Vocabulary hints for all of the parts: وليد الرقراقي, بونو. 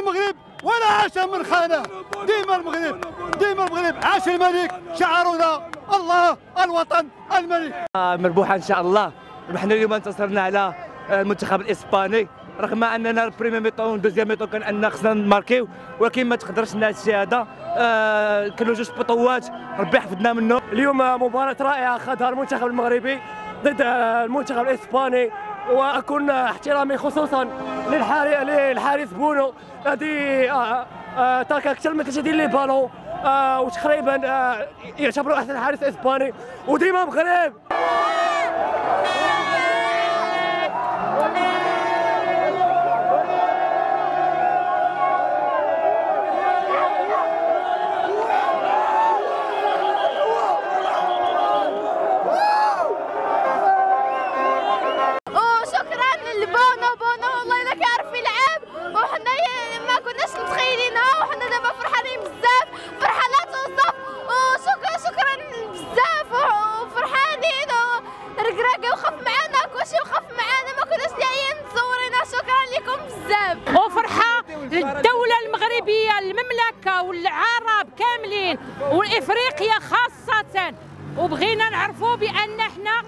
المغرب ولا عاش من خانه، ديما المغرب ديما المغرب، عاش الملك شعارنا الله الوطن الملك. مربوحه ان شاء الله. نحن اليوم انتصرنا على المنتخب الاسباني رغم اننا البريمير ميطون والدوزيام ميطون كان اننا خصنا نماركيو، ولكن ما تقدرش لنا هادشي هذا. كانوا جوج بطوات ربي حفظنا منهم. اليوم مباراه رائعه خاضها المنتخب المغربي ضد المنتخب الاسباني، واكون احترامي خصوصا للحارس بونو الذي ترك اكثر من 3 ديال لي بالون وتقريبا يعتبر احسن حارس اسباني. وديما مغرب. الدولة المغربية، المملكة والعرب كاملين والإفريقيا خاصة. وبغينا نعرفوا بأن احنا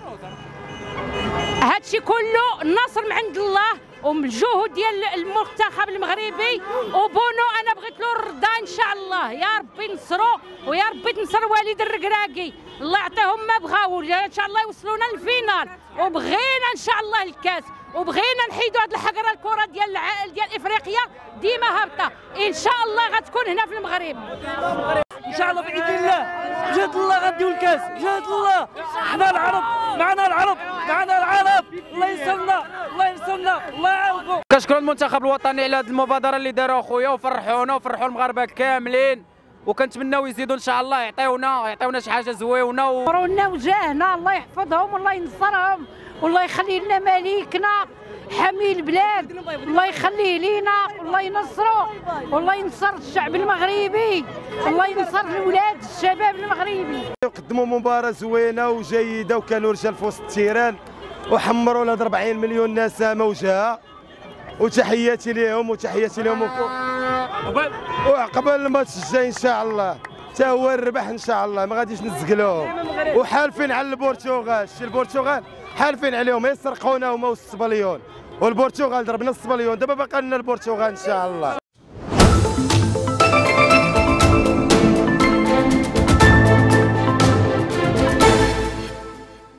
هادشي كله النصر من عند الله ومن الجهود ديال المنتخب المغربي. وبونو أنا بغيت له الرضا إن شاء الله، يا ربي نصرو ويا ربي تنصر وليد الرقراقي، الله يعطيهم ما بغاو، إن شاء الله يوصلونا للفينال. وبغينا إن شاء الله الكاس، وبغينا نحيدوا هاد الحقره الكره ديال افريقيا ديما هابطه. ان شاء الله غتكون هنا في المغرب ان شاء الله باذن الله. بجهد الله غنديو الكاس بجهد الله. حنا العرب معنا، العرب معنا، العرب الله ينصرنا الله ينصرنا الله يعاونكم. كنشكر المنتخب الوطني على هاد المبادره اللي داروها خويا، وفرحونا وفرحوا المغاربه كاملين، وكنتمناو يزيدوا ان شاء الله، يعطيونا شي حاجه زويونه ورونا وجاهنا. الله يحفظهم والله ينصرهم والله يخلي لنا مليكنا حمي البلاد، الله يخليه لينا والله ينصره والله ينصر الشعب المغربي، الله ينصر الولاد الشباب المغربي. قدموا مباراه زوينه وجيده وكانوا رجال في وسط التيران وحمروا لهاد 40 مليون نسمه وجهها، وتحياتي لهم وتحياتي لهم. وعقبال الماتش الجاي ان شاء الله حتى هو الربح ان شاء الله، ما غاديش نتزقلوهم، وحالفين على البرتغال. شتي البرتغال حالفين عليهم يسرقونا هما والسبليون، والبرتغال ضربنا السبليون، دابا باقي لنا البرتغال ان شاء الله.